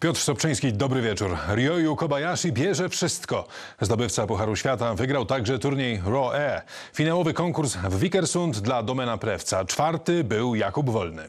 Piotr Sopczyński, dobry wieczór. Ryōyū Kobayashi bierze wszystko. Zdobywca Pucharu Świata wygrał także turniej Raw Air. Finałowy konkurs w Vikersund dla Domena Prevca. Czwarty był Jakub Wolny.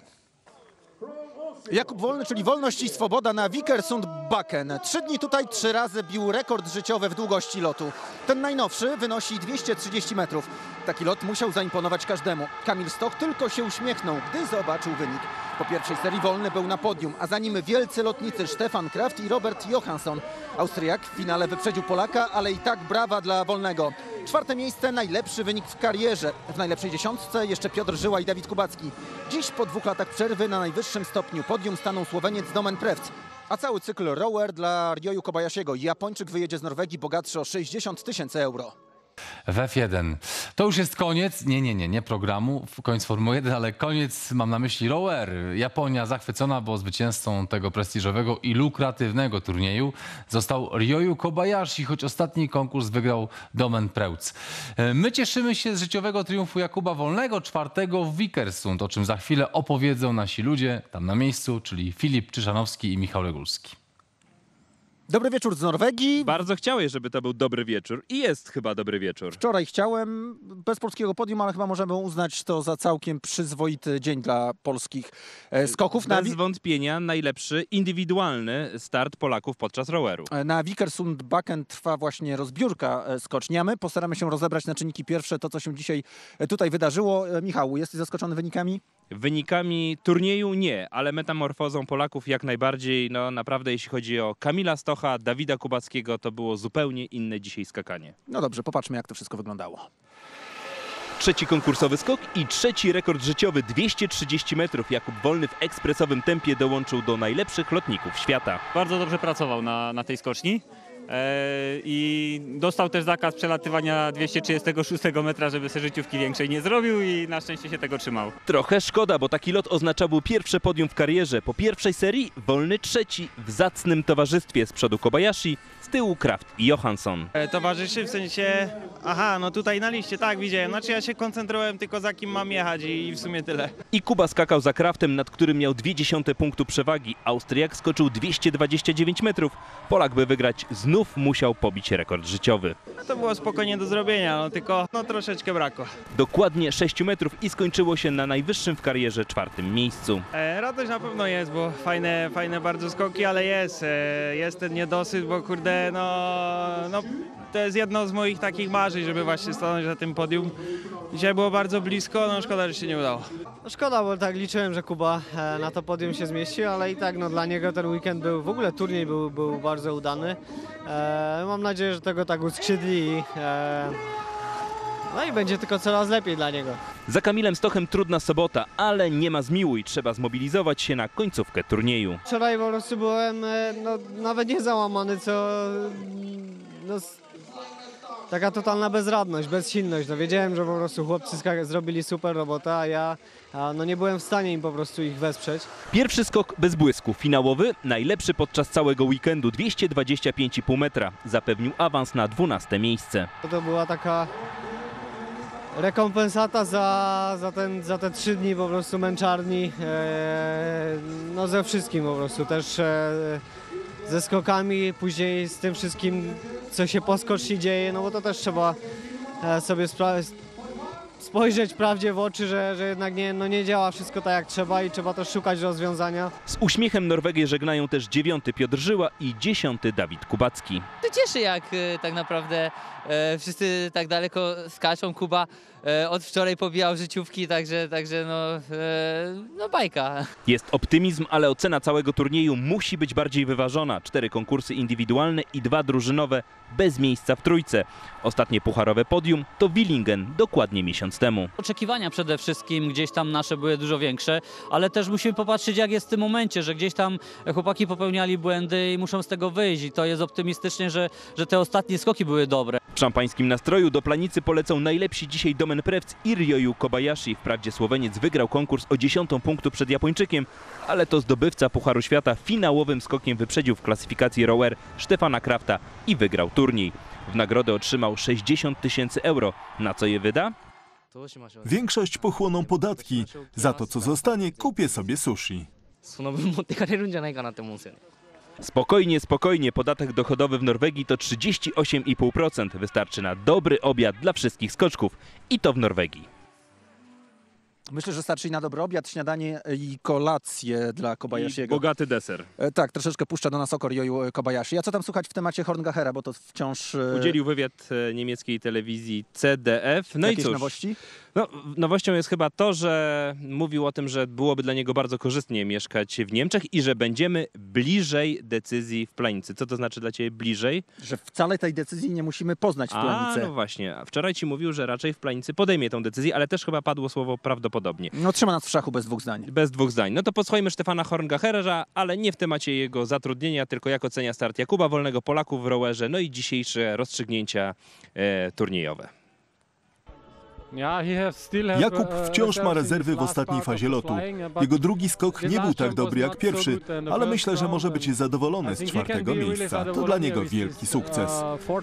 Jakub Wolny, czyli wolność i swoboda na Vikersund Bakken. 3 dni tutaj 3 razy bił rekord życiowy w długości lotu. Ten najnowszy wynosi 230 metrów. Taki lot musiał zaimponować każdemu. Kamil Stoch tylko się uśmiechnął, gdy zobaczył wynik. Po pierwszej serii Wolny był na podium, a za nim wielcy lotnicy Stefan Kraft i Robert Johansson. Austriak w finale wyprzedził Polaka, ale i tak brawa dla Wolnego. 4. miejsce, najlepszy wynik w karierze. W najlepszej dziesiątce jeszcze Piotr Żyła i Dawid Kubacki. Dziś po 2 latach przerwy na najwyższym stopniu podium stanął Słoweniec Domen Prevc. A cały cykl Raw Air dla Ryōyū Kobayashiego. Japończyk wyjedzie z Norwegii bogatszy o 60 000 euro. W F1. To już jest koniec, nie programu, koniec Formuły 1, ale koniec, mam na myśli Raw Air. Japonia zachwycona, bo zwycięzcą tego prestiżowego i lukratywnego turnieju został Ryōyū Kobayashi, choć ostatni konkurs wygrał Domen Prevc. My cieszymy się z życiowego triumfu Jakuba Wolnego, 4. w Vikersund, o czym za chwilę opowiedzą nasi ludzie tam na miejscu, czyli Filip Czyszanowski i Michał Legulski. Dobry wieczór z Norwegii. Bardzo chciałeś, żeby to był dobry wieczór. I jest chyba dobry wieczór. Wczoraj chciałem, bez polskiego podium, ale chyba możemy uznać to za całkiem przyzwoity dzień dla polskich skoków. Bez wątpienia najlepszy indywidualny start Polaków podczas roweru. Na Vikersund Bakken trwa właśnie rozbiórka skoczni, a my postaramy się rozebrać na czynniki pierwsze to, co się dzisiaj tutaj wydarzyło. Michał, jesteś zaskoczony wynikami? Wynikami turnieju nie, ale metamorfozą Polaków jak najbardziej. No naprawdę, jeśli chodzi o Kamila Stocha, Dawida Kubackiego, to było zupełnie inne dzisiaj skakanie. No dobrze, popatrzmy, jak to wszystko wyglądało. 3. konkursowy skok i 3. rekord życiowy, 230 metrów. Jakub Wolny w ekspresowym tempie dołączył do najlepszych lotników świata. Bardzo dobrze pracował na tej skoczni. I dostał też zakaz przelatywania 236 metra, żeby sobie życiówki większej nie zrobił i na szczęście się tego trzymał. Trochę szkoda, bo taki lot oznaczałby pierwsze podium w karierze. Po pierwszej serii Wolny 3. w zacnym towarzystwie, z przodu Kobayashi, z tyłu Kraft i Johansson. Towarzyszy w sensie... Aha, no tutaj na liście, tak, widziałem. Znaczy ja się koncentrowałem tylko za kim mam jechać i w sumie tyle. I Kuba skakał za Kraftem, nad którym miał 0,2 punktu przewagi. Austriak skoczył 229 metrów. Polak, by wygrać, znów musiał pobić rekord życiowy. No to było spokojnie do zrobienia, no tylko troszeczkę brakło. Dokładnie 6 metrów i skończyło się na najwyższym w karierze 4. miejscu. Radość na pewno jest, bo fajne bardzo skoki, ale jest ten niedosyt, bo kurde, no to jest jedno z moich takich marzeń, żeby właśnie stanąć na tym podium. Dzisiaj było bardzo blisko, no szkoda, że się nie udało. No szkoda, bo tak liczyłem, że Kuba na to podium się zmieści, ale i tak dla niego ten weekend był, w ogóle turniej był bardzo udany. Mam nadzieję, że tego tak uskrzydli. No i będzie tylko coraz lepiej dla niego. Za Kamilem Stochem trudna sobota, ale nie ma zmiłuj. Trzeba zmobilizować się na końcówkę turnieju. Wczoraj po prostu byłem nawet nie załamany, taka totalna bezradność, bezsilność. No wiedziałem, że po prostu chłopcy zrobili super robotę, a ja nie byłem w stanie im po prostu ich wesprzeć. Pierwszy skok bez błysku, finałowy, najlepszy podczas całego weekendu, 225,5 metra. Zapewnił awans na 12. miejsce. To była taka rekompensata za te 3 dni po prostu męczarni, ze wszystkim po prostu, też ze skokami, później z tym wszystkim, co się po skoczni dzieje, no bo to też trzeba sobie spojrzeć prawdzie w oczy, że jednak nie działa wszystko tak jak trzeba i trzeba też szukać rozwiązania. Z uśmiechem Norwegię żegnają też 9. Piotr Żyła i 10. Dawid Kubacki. To cieszy, jak tak naprawdę wszyscy tak daleko skaczą. Kuba od wczoraj pobijał życiówki, także bajka. Jest optymizm, ale ocena całego turnieju musi być bardziej wyważona. 4 konkursy indywidualne i 2 drużynowe bez miejsca w trójce. Ostatnie pucharowe podium to Willingen, dokładnie miesiąc temu. Oczekiwania przede wszystkim gdzieś tam nasze były dużo większe, ale też musimy popatrzeć, jak jest w tym momencie, że gdzieś tam chłopaki popełniali błędy i muszą z tego wyjść. I to jest optymistycznie, że te ostatnie skoki były dobre. W szampańskim nastroju do Planicy polecą najlepsi dzisiaj Domen Prevc i Ryōyū Kobayashi. Wprawdzie Słoweniec wygrał konkurs o 0,1 punktu przed Japończykiem, ale to zdobywca Pucharu Świata finałowym skokiem wyprzedził w klasyfikacji Raw Air Stefana Krafta i wygrał turniej. W nagrodę otrzymał 60 000 euro. Na co je wyda? Większość pochłoną podatki. Za to, co zostanie, kupię sobie sushi. Spokojnie, spokojnie, podatek dochodowy w Norwegii to 38,5%. Wystarczy na dobry obiad dla wszystkich skoczków i to w Norwegii. Myślę, że starczy na dobry obiad, śniadanie i kolację dla Kobayashiego. I bogaty deser. Tak, troszeczkę puszcza do nas oko Ryōyū Kobayashi. A co tam słychać w temacie Horngachera, bo to wciąż... Udzielił wywiad niemieckiej telewizji CDF. No i cóż, nowości? No, nowością jest chyba to, że mówił o tym, że byłoby dla niego bardzo korzystnie mieszkać w Niemczech i że będziemy bliżej decyzji w Planicy. Co to znaczy dla ciebie bliżej? Że wcale tej decyzji nie musimy poznać w Planicy. No właśnie. Wczoraj ci mówił, że raczej w Planicy podejmie tę decyzję, ale też chyba padło słowo prawdopodobnie. No trzyma nas w szachu bez dwóch zdań. Bez dwóch zdań. No to posłuchajmy Stefana Horngachera, ale nie w temacie jego zatrudnienia, tylko jak ocenia start Jakuba Wolnego, Polaków w Raw Airze, no i dzisiejsze rozstrzygnięcia turniejowe. Jakub wciąż ma rezerwy w ostatniej fazie lotu. Jego drugi skok nie był tak dobry jak pierwszy, ale myślę, że może być zadowolony z czwartego miejsca. To dla niego wielki sukces.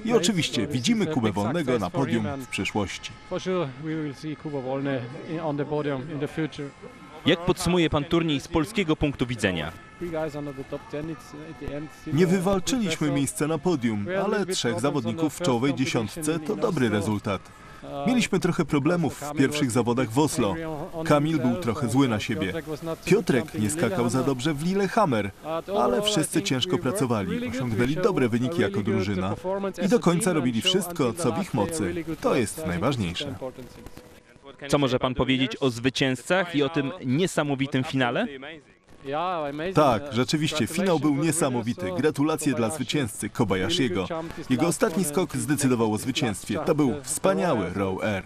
I oczywiście widzimy Kubę Wolnego na podium w przyszłości. Jak podsumuje pan turniej z polskiego punktu widzenia? Nie wywalczyliśmy miejsca na podium, ale trzech zawodników w czołowej dziesiątce to dobry rezultat. Mieliśmy trochę problemów w pierwszych zawodach w Oslo. Kamil był trochę zły na siebie. Piotrek nie skakał za dobrze w Lillehammer, ale wszyscy ciężko pracowali, osiągnęli dobre wyniki jako drużyna i do końca robili wszystko, co w ich mocy. To jest najważniejsze. Co może pan powiedzieć o zwycięzcach i o tym niesamowitym finale? Tak, rzeczywiście, finał był niesamowity. Gratulacje dla zwycięzcy Kobayashiego. Jego ostatni skok zdecydował o zwycięstwie. To był wspaniały Raw Air.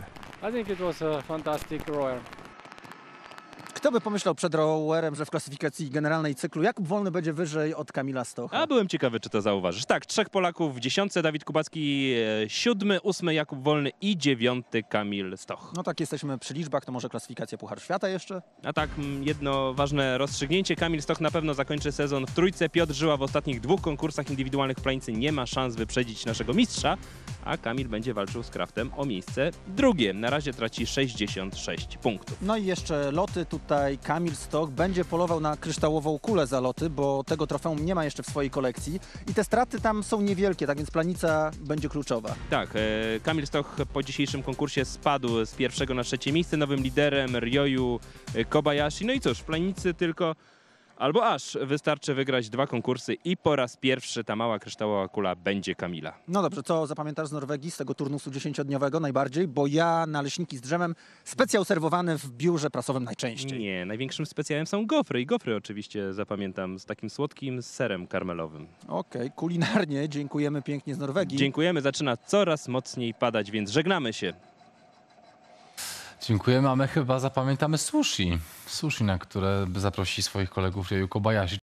Kto by pomyślał przed Raw Airem, że w klasyfikacji generalnej cyklu Jakub Wolny będzie wyżej od Kamila Stocha? A byłem ciekawy, czy to zauważysz. Tak, trzech Polaków w dziesiątce, Dawid Kubacki siódmy, ósmy Jakub Wolny i dziewiąty Kamil Stoch. No tak, jesteśmy przy liczbach, to może klasyfikacja Puchar Świata jeszcze? A tak, jedno ważne rozstrzygnięcie. Kamil Stoch na pewno zakończy sezon w trójce. Piotr Żyła w ostatnich dwóch konkursach indywidualnych w Planicy nie ma szans wyprzedzić naszego mistrza, a Kamil będzie walczył z Kraftem o miejsce drugie. Na razie traci 66 punktów. No i jeszcze loty. Tutaj Kamil Stoch będzie polował na kryształową kulę za loty, bo tego trofeum nie ma jeszcze w swojej kolekcji i te straty tam są niewielkie, tak więc Planica będzie kluczowa. Tak, Kamil Stoch po dzisiejszym konkursie spadł z pierwszego na trzecie miejsce, nowym liderem Ryōyū Kobayashi. No i cóż, w Planicy tylko albo aż wystarczy wygrać dwa konkursy i po raz pierwszy ta mała kryształowa kula będzie Kamila. No dobrze, co zapamiętasz z Norwegii, z tego turnusu 10-dniowego najbardziej? Bo ja na leśniki z drzemem, specjał serwowany w biurze prasowym najczęściej. Nie, największym specjałem są gofry i gofry oczywiście zapamiętam z takim słodkim serem karmelowym. Okej, kulinarnie dziękujemy pięknie z Norwegii. Dziękujemy, zaczyna coraz mocniej padać, więc żegnamy się. Dziękujemy, a my chyba zapamiętamy sushi, na które zaprosi swoich kolegów Ryōyū Kobayashi.